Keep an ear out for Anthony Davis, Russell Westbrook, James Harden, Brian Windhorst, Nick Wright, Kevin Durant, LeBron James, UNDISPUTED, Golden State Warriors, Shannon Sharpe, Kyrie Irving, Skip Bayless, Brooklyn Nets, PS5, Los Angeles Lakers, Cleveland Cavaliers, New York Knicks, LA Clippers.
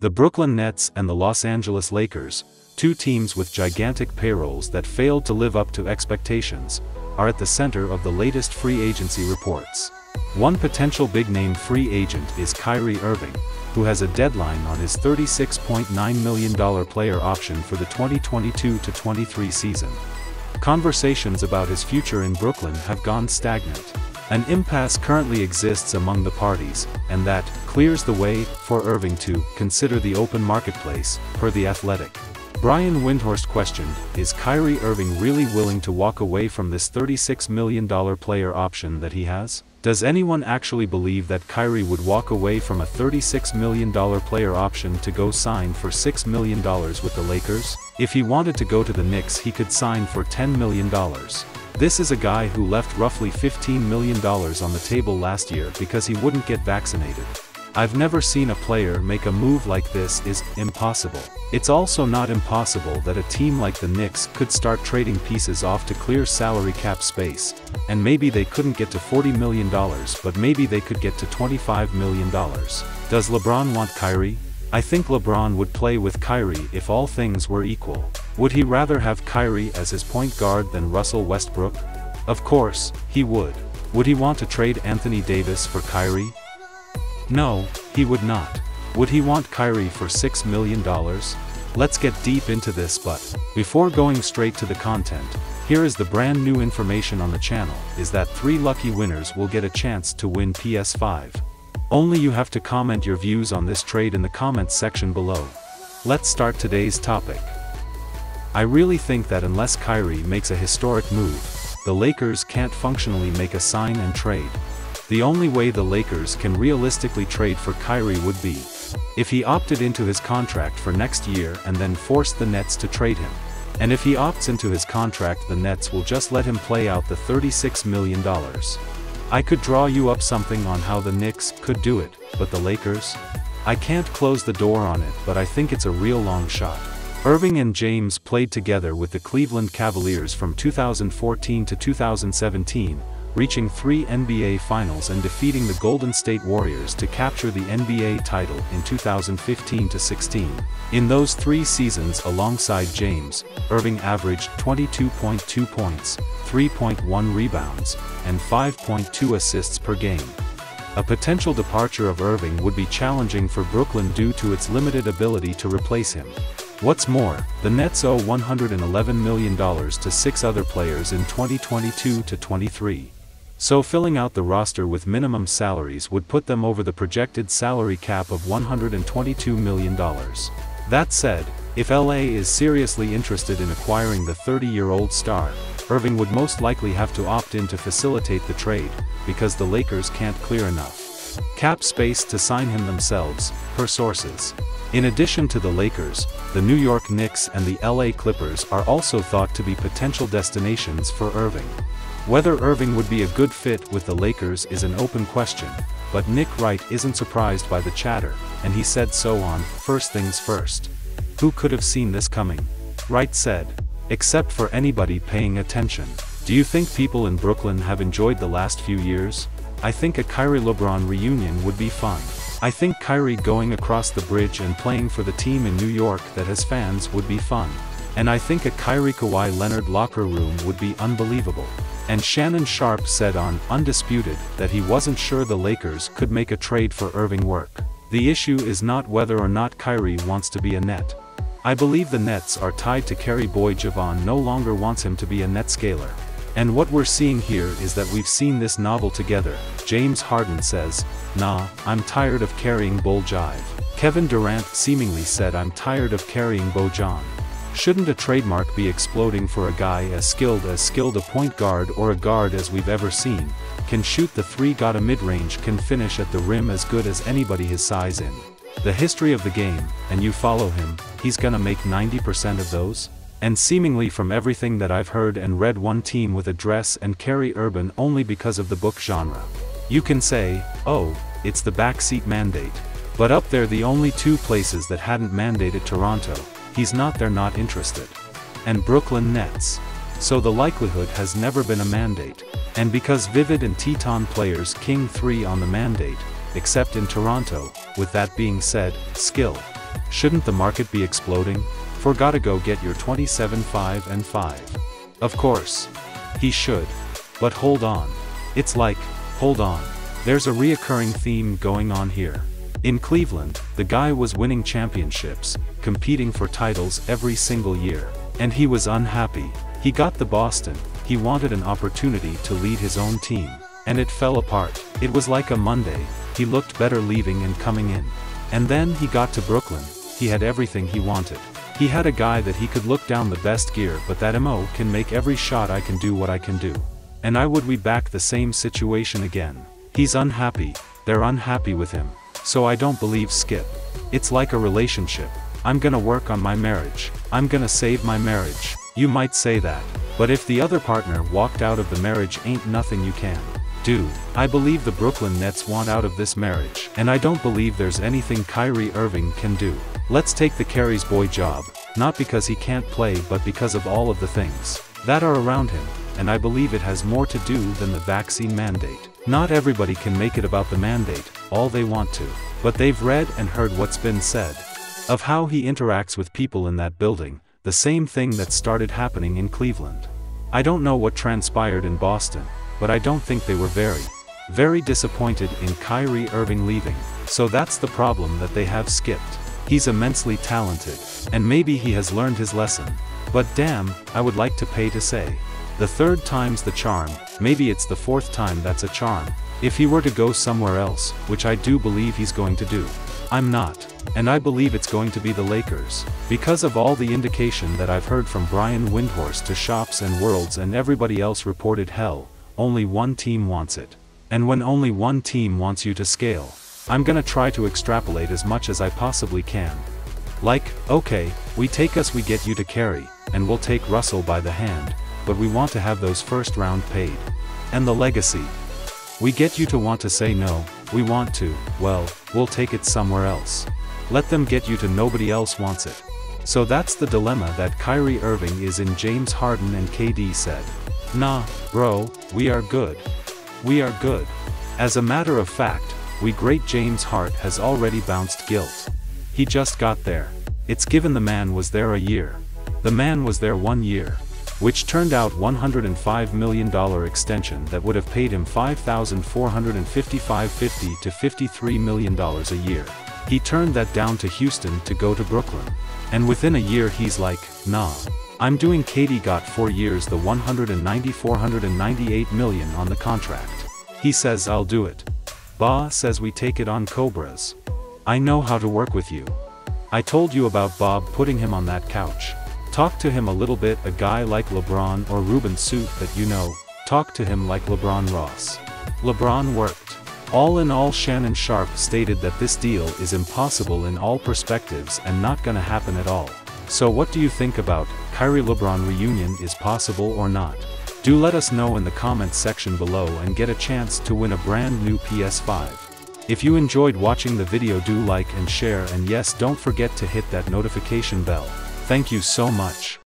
The Brooklyn Nets and the Los Angeles Lakers, two teams with gigantic payrolls that failed to live up to expectations, are at the center of the latest free agency reports. One potential big-name free agent is Kyrie Irving, who has a deadline on his $36.9 million player option for the 2022-23 season. Conversations about his future in Brooklyn have gone stagnant. An impasse currently exists among the parties, and that clears the way for Irving to consider the open marketplace, per The Athletic. Brian Windhorst questioned, is Kyrie Irving really willing to walk away from this $36 million player option that he has? Does anyone actually believe that Kyrie would walk away from a $36 million player option to go sign for $6 million with the Lakers? If he wanted to go to the Knicks, he could sign for $10 million. This is a guy who left roughly $15 million on the table last year because he wouldn't get vaccinated. I've never seen a player make a move like this. Is impossible. It's also not impossible that a team like the Knicks could start trading pieces off to clear salary cap space, and maybe they couldn't get to $40 million but maybe they could get to $25 million. Does LeBron want Kyrie? I think LeBron would play with Kyrie if all things were equal. Would he rather have Kyrie as his point guard than Russell Westbrook? Of course, he would. Would he want to trade Anthony Davis for Kyrie? No, he would not. Would he want Kyrie for $6 million? Let's get deep into this, but before going straight to the content, here is the brand new information on the channel, is that 3 lucky winners will get a chance to win PS5. Only you have to comment your views on this trade in the comments section below. Let's start today's topic. I really think that unless Kyrie makes a historic move, the Lakers can't functionally make a sign and trade. The only way the Lakers can realistically trade for Kyrie would be if he opted into his contract for next year and then forced the Nets to trade him. And if he opts into his contract, the Nets will just let him play out the $36 million. I could draw you up something on how the Knicks could do it, but the Lakers? I can't close the door on it, but I think it's a real long shot. Irving and James played together with the Cleveland Cavaliers from 2014 to 2017, reaching 3 NBA Finals and defeating the Golden State Warriors to capture the NBA title in 2015-16. In those 3 seasons alongside James, Irving averaged 22.2 points, 3.1 rebounds, and 5.2 assists per game. A potential departure of Irving would be challenging for Brooklyn due to its limited ability to replace him. What's more, the Nets owe $111 million to 6 other players in 2022-23. So filling out the roster with minimum salaries would put them over the projected salary cap of $122 million. That said, if LA is seriously interested in acquiring the 30-year-old star, Irving would most likely have to opt in to facilitate the trade, because the Lakers can't clear enough cap space to sign him themselves, per sources. In addition to the Lakers, the New York Knicks and the LA Clippers are also thought to be potential destinations for Irving. Whether Irving would be a good fit with the Lakers is an open question, but Nick Wright isn't surprised by the chatter, and he said so on First Things First. Who could have seen this coming? Wright said, except for anybody paying attention. Do you think people in Brooklyn have enjoyed the last few years? I think a Kyrie-LeBron reunion would be fun. I think Kyrie going across the bridge and playing for the team in New York that has fans would be fun. And I think a Kyrie-Kawhi Leonard locker room would be unbelievable. And Shannon Sharpe said on Undisputed that he wasn't sure the Lakers could make a trade for Irving work. The issue is not whether or not Kyrie wants to be a Net. I believe the Nets are tied to Carrie Boy-Javon no longer wants him to be a net scaler. And what we're seeing here is that we've seen this novel together. James Harden says, nah, I'm tired of carrying Bull Jive. Kevin Durant seemingly said I'm tired of carrying Bojan. Shouldn't a trademark be exploding for a guy as skilled a point guard or a guard as we've ever seen, can shoot the 3, got a mid-range, can finish at the rim as good as anybody his size in the history of the game, and you follow him, he's gonna make 90% of those? And seemingly from everything that I've heard and read, one team with a dress and Kyrie Irving only because of the book genre. You can say, oh, it's the backseat mandate. But up there, the only 2 places that hadn't mandated Toronto, he's not, they're not interested. And Brooklyn Nets. So the likelihood has never been a mandate. And because Vivid and Teton players king 3 on the mandate, except in Toronto, with that being said, skill. Shouldn't the market be exploding? For gotta go get your 27.5 and 5. Of course. He should. But hold on. It's like, hold on. There's a reoccurring theme going on here. In Cleveland, the guy was winning championships, competing for titles every single year. And he was unhappy. He got to Boston, he wanted an opportunity to lead his own team. And it fell apart. It was like a Monday, he looked better leaving and coming in. And then he got to Brooklyn, he had everything he wanted. He had a guy that he could look down the best gear, but that MO can make every shot, I can do what I can do. And I would be back the same situation again. He's unhappy, they're unhappy with him. So I don't believe Skip. It's like a relationship. I'm gonna work on my marriage. I'm gonna save my marriage. You might say that. But if the other partner walked out of the marriage, ain't nothing you can do. I believe the Brooklyn Nets want out of this marriage. And I don't believe there's anything Kyrie Irving can do. Let's take the Kyrie's boy job, not because he can't play but because of all of the things that are around him, and I believe it has more to do than the vaccine mandate. Not everybody can make it about the mandate, all they want to. But they've read and heard what's been said of how he interacts with people in that building, the same thing that started happening in Cleveland. I don't know what transpired in Boston, but I don't think they were very disappointed in Kyrie Irving leaving. So that's the problem that they have skipped. He's immensely talented, and maybe he has learned his lesson. But damn, I would like to pay to say. The third time's the charm, maybe it's the fourth time that's a charm. If he were to go somewhere else, which I do believe he's going to do. I'm not. And I believe it's going to be the Lakers, because of all the indication that I've heard from Brian Windhorst to Shops and Worlds and everybody else reported hell, only one team wants it. And when only one team wants you to scale, I'm gonna try to extrapolate as much as I possibly can. Like, okay, we get you to carry, and we'll take Russell by the hand, but we want to have those first round paid. And the legacy. We get you to want to say no, we want to, well, we'll take it somewhere else. Let them get you to nobody else wants it. So that's the dilemma that Kyrie Irving is in. James Harden and KD said, nah, bro, we are good. We are good. As a matter of fact, we great James Hart has already bounced guilt. He just got there. It's given the man was there a year. The man was there 1 year. Which turned out $105 million extension that would have paid him $5,455.50 to $53 million a year. He turned that down to Houston to go to Brooklyn. And within a year he's like, nah. I'm doing KD got 4 years the $198 million on the contract. He says I'll do it. Ba says we take it on Cobras. I know how to work with you. I told you about Bob putting him on that couch. Talk to him a little bit, a guy like LeBron or Ruben suit that you know, talk to him like LeBron Ross. LeBron worked. All in all, Shannon Sharpe stated that this deal is impossible in all perspectives and not gonna happen at all. So what do you think about Kyrie LeBron reunion? Is possible or not? Do let us know in the comments section below and get a chance to win a brand new PS5. If you enjoyed watching the video, do like and share, and yes, don't forget to hit that notification bell. Thank you so much.